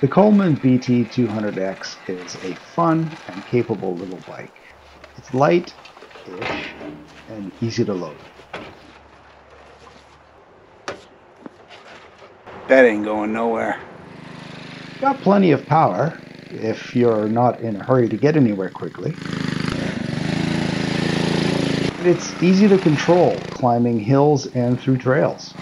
The Coleman BT200X is a fun and capable little bike. It's light-ish and easy to load. That ain't going nowhere. Got plenty of power if you're not in a hurry to get anywhere quickly. And it's easy to control climbing hills and through trails.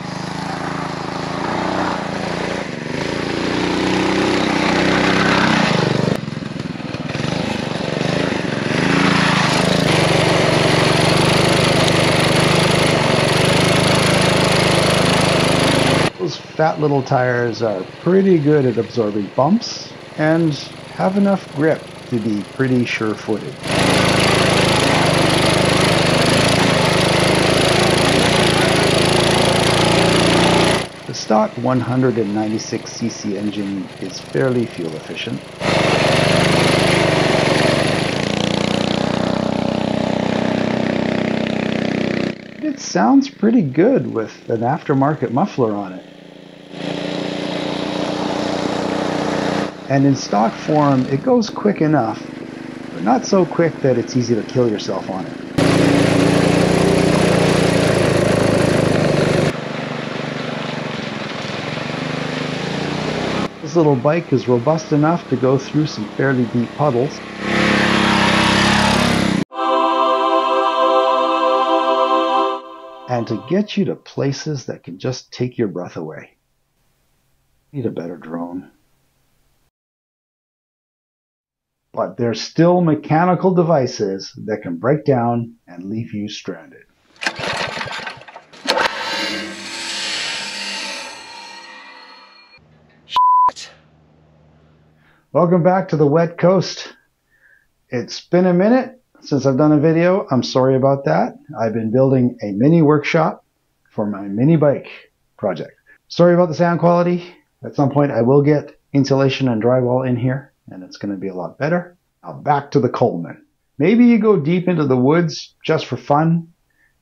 Fat little tires are pretty good at absorbing bumps and have enough grip to be pretty sure-footed. The stock 196cc engine is fairly fuel efficient. It sounds pretty good with an aftermarket muffler on it. And in stock form, it goes quick enough, but not so quick that it's easy to kill yourself on it. This little bike is robust enough to go through some fairly deep puddles. And to get you to places that can just take your breath away. Need a better drone. But there's still mechanical devices that can break down and leave you stranded. Shit. Welcome back to the Wet Coast. It's been a minute since I've done a video. I'm sorry about that. I've been building a mini workshop for my mini bike project. Sorry about the sound quality. At some point I will get insulation and drywall in here, and it's going to be a lot better. Now back to the Coleman. Maybe you go deep into the woods just for fun.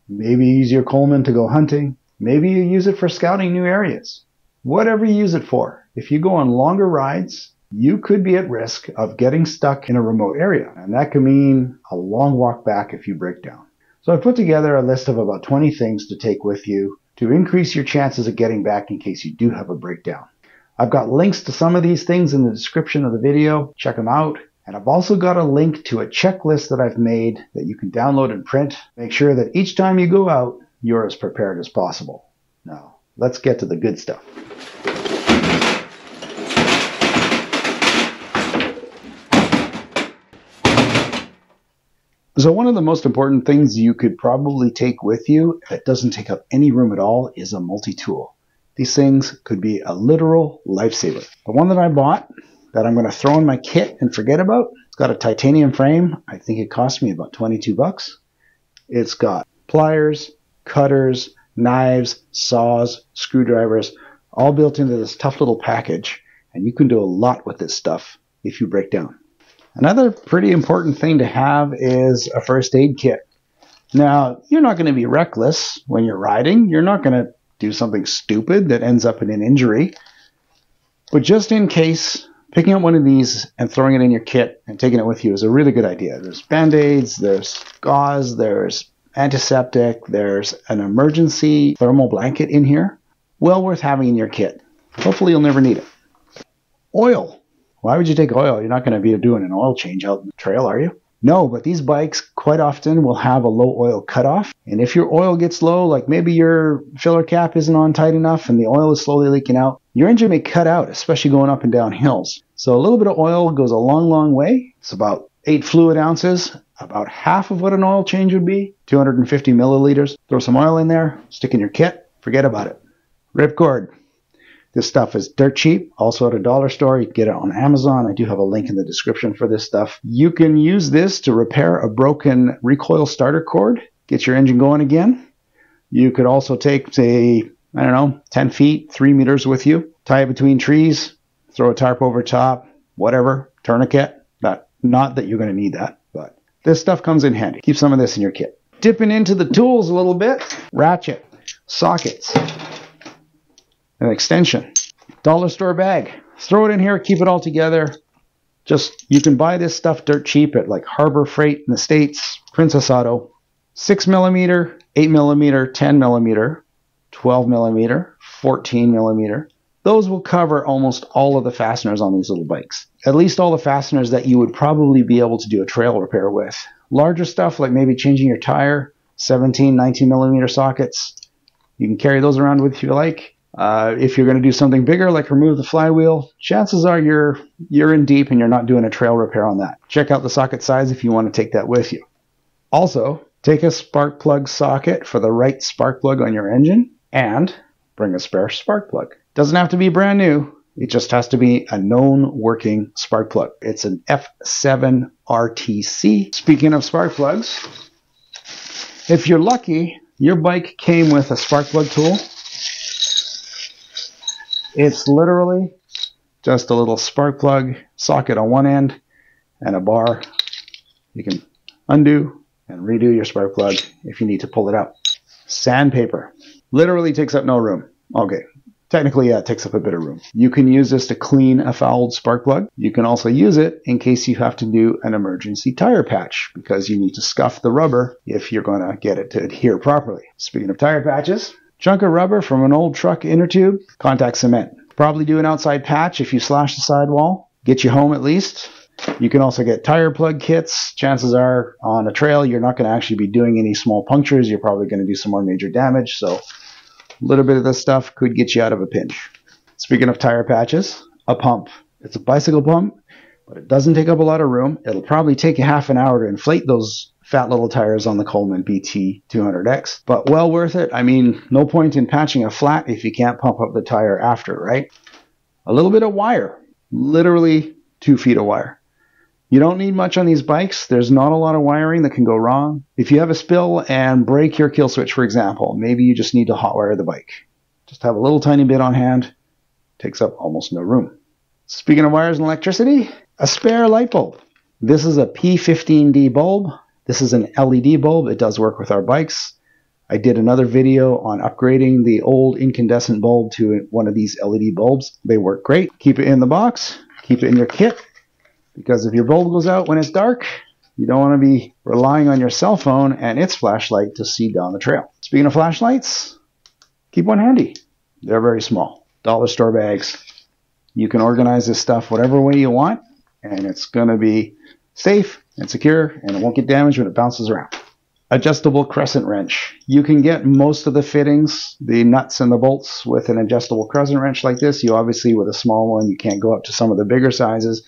Maybe you use your Coleman to go hunting. Maybe you use it for scouting new areas. Whatever you use it for, if you go on longer rides, you could be at risk of getting stuck in a remote area. And that can mean a long walk back if you break down. So I put together a list of about 20 things to take with you to increase your chances of getting back in case you do have a breakdown. I've got links to some of these things in the description of the video. Check them out. And I've also got a link to a checklist that I've made that you can download and print. Make sure that each time you go out, you're as prepared as possible. Now, let's get to the good stuff. So one of the most important things you could probably take with you that doesn't take up any room at all is a multi-tool. These things could be a literal lifesaver. The one that I bought that I'm going to throw in my kit and forget about, it's got a titanium frame. I think it cost me about 22 bucks. It's got pliers, cutters, knives, saws, screwdrivers, all built into this tough little package. And you can do a lot with this stuff if you break down. Another pretty important thing to have is a first aid kit. Now, you're not going to be reckless when you're riding. You're not going to do something stupid that ends up in an injury. But just in case, picking up one of these and throwing it in your kit and taking it with you is a really good idea. There's band-aids, there's gauze, there's antiseptic, there's an emergency thermal blanket in here. Well worth having in your kit. Hopefully you'll never need it. Oil. Why would you take oil? You're not going to be doing an oil change out in the trail, are you? No, but these bikes quite often will have a low oil cutoff. And if your oil gets low, like maybe your filler cap isn't on tight enough and the oil is slowly leaking out, your engine may cut out, especially going up and down hills. So a little bit of oil goes a long, long way. It's about 8 fluid ounces, about half of what an oil change would be, 250 milliliters. Throw some oil in there, stick in your kit, forget about it. Ripcord. This stuff is dirt cheap, also at a dollar store. You can get it on Amazon. I do have a link in the description for this stuff. You can use this to repair a broken recoil starter cord, get your engine going again. You could also take, say, I don't know, 10 feet, 3 meters with you, tie it between trees, throw a tarp over top, whatever, tourniquet. Not that you're going to need that, but this stuff comes in handy. Keep some of this in your kit. Dipping into the tools a little bit, ratchet. sockets, an extension, dollar store bag. Throw it in here, keep it all together. Just, you can buy this stuff dirt cheap at like Harbor Freight in the States, Princess Auto. 6mm, 8mm, 10mm, 12mm, 14mm. Those will cover almost all of the fasteners on these little bikes. At least all the fasteners that you would probably be able to do a trail repair with. Larger stuff, like maybe changing your tire, 17, 19mm sockets. You can carry those around with you if you like. If you're going to do something bigger, like remove the flywheel, chances are you're in deep and you're not doing a trail repair on that. Check out the socket size if you want to take that with you. Also, take a spark plug socket for the right spark plug on your engine and bring a spare spark plug. Doesn't have to be brand new. It just has to be a known working spark plug. It's an F7 RTC. Speaking of spark plugs, if you're lucky, your bike came with a spark plug tool. It's literally just a little spark plug socket on one end and a bar. You can undo and redo your spark plug if you need to pull it out. Sandpaper literally takes up no room. Okay, technically, yeah, it takes up a bit of room. You can use this to clean a fouled spark plug. You can also use it in case you have to do an emergency tire patch because you need to scuff the rubber if you're going to get it to adhere properly. Speaking of tire patches, chunk of rubber from an old truck inner tube, contact cement. Probably do an outside patch if you slash the sidewall. Get you home at least. You can also get tire plug kits. Chances are on a trail you're not going to actually be doing any small punctures. You're probably going to do some more major damage. So a little bit of this stuff could get you out of a pinch. Speaking of tire patches, a pump. It's a bicycle pump, but it doesn't take up a lot of room. It'll probably take you half an hour to inflate those fat little tires on the Coleman BT200X, but well worth it. I mean, no point in patching a flat if you can't pump up the tire after, right? A little bit of wire, literally 2 feet of wire. You don't need much on these bikes. There's not a lot of wiring that can go wrong. If you have a spill and break your kill switch, for example, maybe you just need to hotwire the bike. Just have a little tiny bit on hand. Takes up almost no room. Speaking of wires and electricity, a spare light bulb. This is a P15D bulb. This is an LED bulb. It does work with our bikes. I did another video on upgrading the old incandescent bulb to one of these LED bulbs. They work great. Keep it in the box. Keep it in your kit. Because if your bulb goes out when it's dark, you don't want to be relying on your cell phone and its flashlight to see down the trail. Speaking of flashlights, keep one handy. They're very small. Dollar store bags. You can organize this stuff whatever way you want, and it's going to be safe and secure, and it won't get damaged when it bounces around. Adjustable crescent wrench. You can get most of the fittings, the nuts and the bolts, with an adjustable crescent wrench like this. You obviously, with a small one, you can't go up to some of the bigger sizes,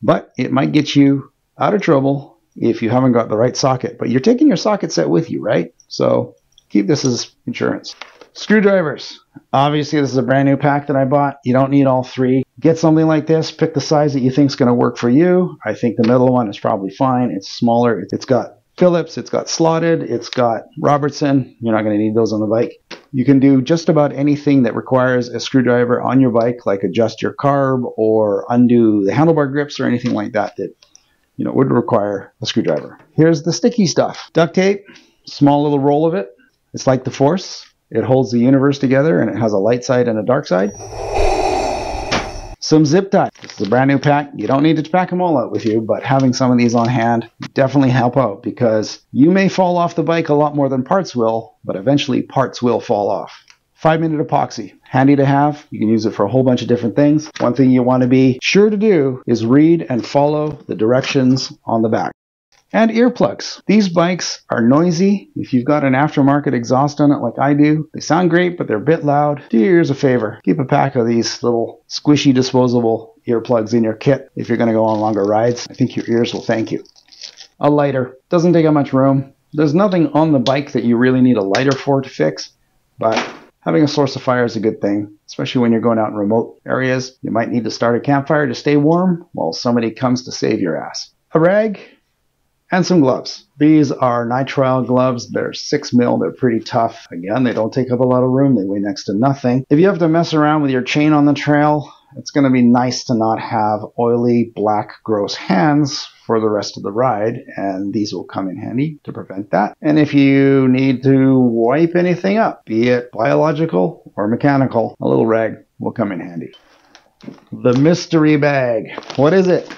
but it might get you out of trouble if you haven't got the right socket. But you're taking your socket set with you, right? So keep this as insurance. Screwdrivers. Obviously, this is a brand new pack that I bought. You don't need all three. Get something like this. Pick the size that you think is going to work for you. I think the middle one is probably fine. It's smaller. It's got Phillips. It's got slotted. It's got Robertson. You're not going to need those on the bike. You can do just about anything that requires a screwdriver on your bike, like adjust your carb or undo the handlebar grips or anything like that that, you know, would require a screwdriver. Here's the sticky stuff. Duct tape. Small little roll of it. It's like the Force. It holds the universe together, and it has a light side and a dark side. Some zip ties. This is a brand new pack. You don't need to pack them all out with you, but having some of these on hand definitely help out because you may fall off the bike a lot more than parts will, but eventually parts will fall off. 5-minute epoxy. Handy to have. You can use it for a whole bunch of different things. One thing you want to be sure to do is read and follow the directions on the back. And earplugs. These bikes are noisy. If you've got an aftermarket exhaust on it like I do, they sound great, but they're a bit loud. Do your ears a favor. Keep a pack of these little squishy disposable earplugs in your kit if you're going to go on longer rides. I think your ears will thank you. A lighter. Doesn't take up much room. There's nothing on the bike that you really need a lighter for to fix, but having a source of fire is a good thing, especially when you're going out in remote areas. You might need to start a campfire to stay warm while somebody comes to save your ass. A rag. And some gloves. These are nitrile gloves. They're 6mm. They're pretty tough. Again, they don't take up a lot of room. They weigh next to nothing. If you have to mess around with your chain on the trail, it's going to be nice to not have oily, black, gross hands for the rest of the ride, and these will come in handy to prevent that. And if you need to wipe anything up, be it biological or mechanical, a little rag will come in handy. The mystery bag. What is it?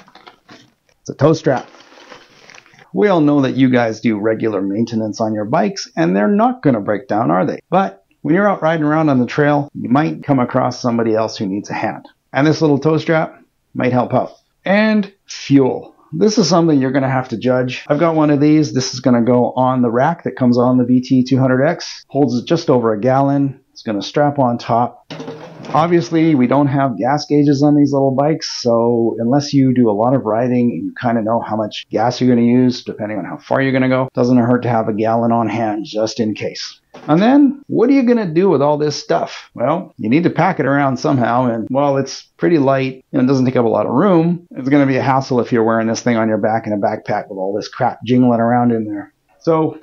It's a tow strap. We all know that you guys do regular maintenance on your bikes, and they're not going to break down, are they? But when you're out riding around on the trail, you might come across somebody else who needs a hand. And this little tow strap might help out. And fuel. This is something you're going to have to judge. I've got one of these. This is going to go on the rack that comes on the BT200X. Holds just over a gallon. It's going to strap on top. Obviously, we don't have gas gauges on these little bikes, so unless you do a lot of riding and you kind of know how much gas you're going to use, depending on how far you're going to go, it doesn't hurt to have a gallon on hand just in case. And then, what are you going to do with all this stuff? Well, you need to pack it around somehow, and while it's pretty light and it doesn't take up a lot of room, it's going to be a hassle if you're wearing this thing on your back in a backpack with all this crap jingling around in there. So,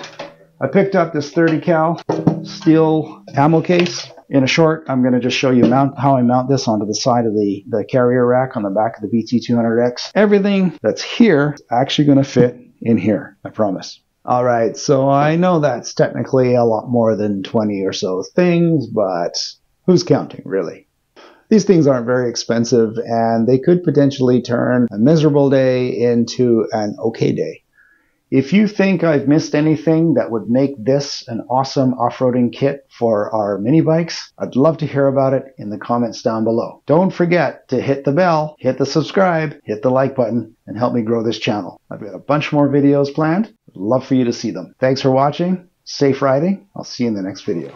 I picked up this 30 cal steel ammo case. In a short, I'm going to just show you how I mount this onto the side of the carrier rack on the back of the BT200X. Everything that's here is actually going to fit in here, I promise. All right, so I know that's technically a lot more than 20 or so things, but who's counting, really? These things aren't very expensive, and they could potentially turn a miserable day into an okay day. If you think I've missed anything that would make this an awesome off-roading kit for our mini bikes, I'd love to hear about it in the comments down below. Don't forget to hit the bell, hit the subscribe, hit the like button, and help me grow this channel. I've got a bunch more videos planned. I'd love for you to see them. Thanks for watching. Safe riding. I'll see you in the next video.